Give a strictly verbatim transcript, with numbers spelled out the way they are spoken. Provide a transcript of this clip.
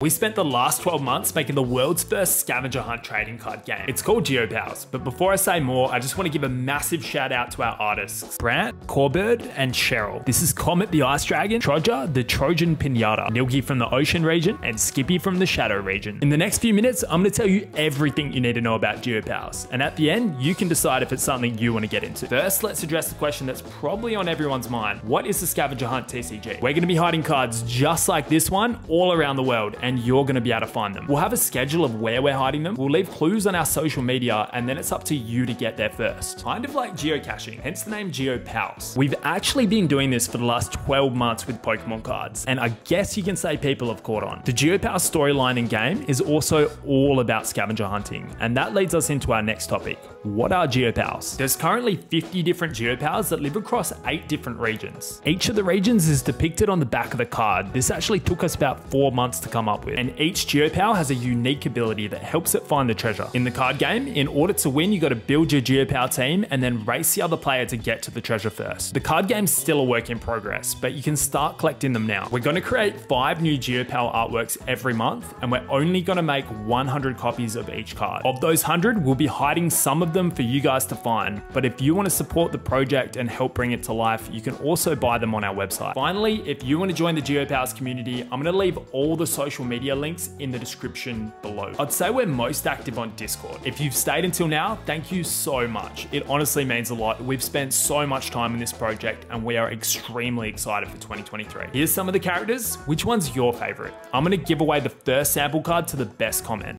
We spent the last twelve months making the world's first scavenger hunt trading card game. It's called GeoPals, but before I say more, I just want to give a massive shout out to our artists, Brant, Corbird, and Cheryl. This is Comet the Ice Dragon, Troja the Trojan Pinata, Nilgi from the Ocean region, and Skippy from the Shadow region. In the next few minutes, I'm going to tell you everything you need to know about GeoPals, and at the end, you can decide if it's something you want to get into. First, let's address the question that's probably on everyone's mind. What is the scavenger hunt T C G? We're going to be hiding cards just like this one all around the world, and you're going to be able to find them. We'll have a schedule of where we're hiding them. We'll leave clues on our social media, and then it's up to you to get there first. Kind of like geocaching, hence the name GeoPals. We've actually been doing this for the last twelve months with Pokemon cards, and I guess you can say people have caught on. The GeoPals storyline and game is also all about scavenger hunting, and that leads us into our next topic. What are GeoPals? There's currently fifty different GeoPals that live across eight different regions. Each of the regions is depicted on the back of the card. This actually took us about four months to come up with, and each GeoPal has a unique ability that helps it find the treasure. In the card game, in order to win, you got to build your GeoPal team and then race the other player to get to the treasure first. The card game's still a work in progress, but you can start collecting them now. We're going to create five new GeoPal artworks every month, and we're only going to make one hundred copies of each card. Of those one hundred, we'll be hiding some of them for you guys to find, but if you want to support the project and help bring it to life, you can also buy them on our website. Finally, if you want to join the GeoPals community, I'm going to leave all the social media links in the description below. I'd say we're most active on Discord. If you've stayed until now, thank you so much. It honestly means a lot. We've spent so much time in this project, and we are extremely excited for twenty twenty-three. Here's some of the characters. Which one's your favorite? I'm going to give away the first sample card to the best comment.